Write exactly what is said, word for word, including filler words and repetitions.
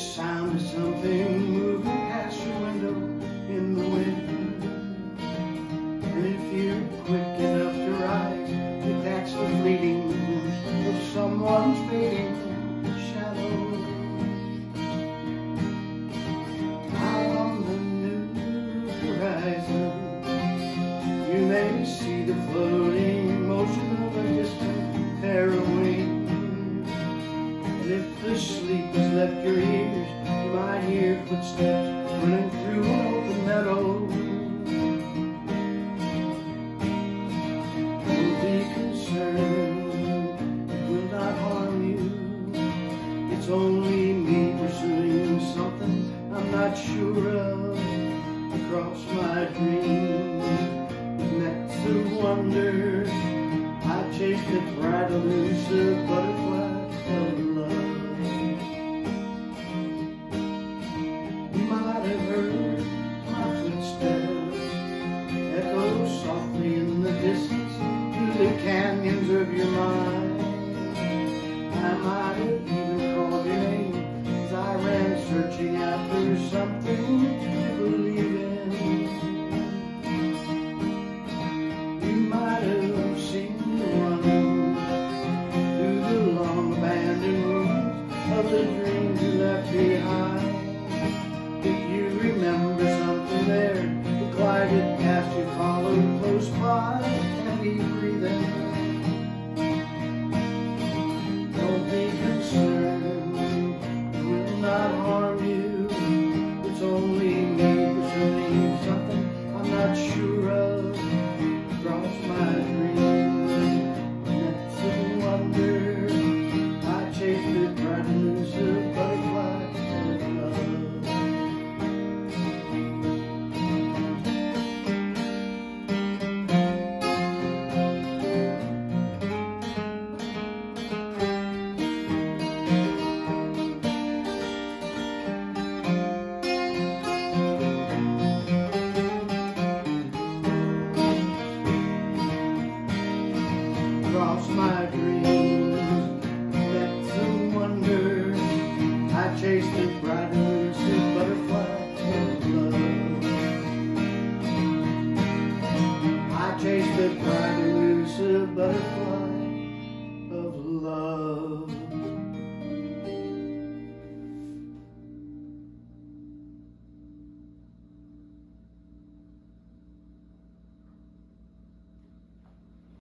sound of something moving past your window in the wind. And if you're quick enough to rise, if that's the fleeting of someone's fading shadow. Out on the new horizon, you may see the floating motion of a distant pair of wings. If the sleep has left your ears, you might hear footsteps running through an open meadow. Don't be concerned, it will not harm you. It's only me pursuing something I'm not sure of. Across my dream, and that's a wonder. I chased the bright elusive butterfly. Canyons of your mind, I might have even called your name as I ran searching after something to believe in. You might have seen the one through the long abandoned rooms of the dreams you left behind. If you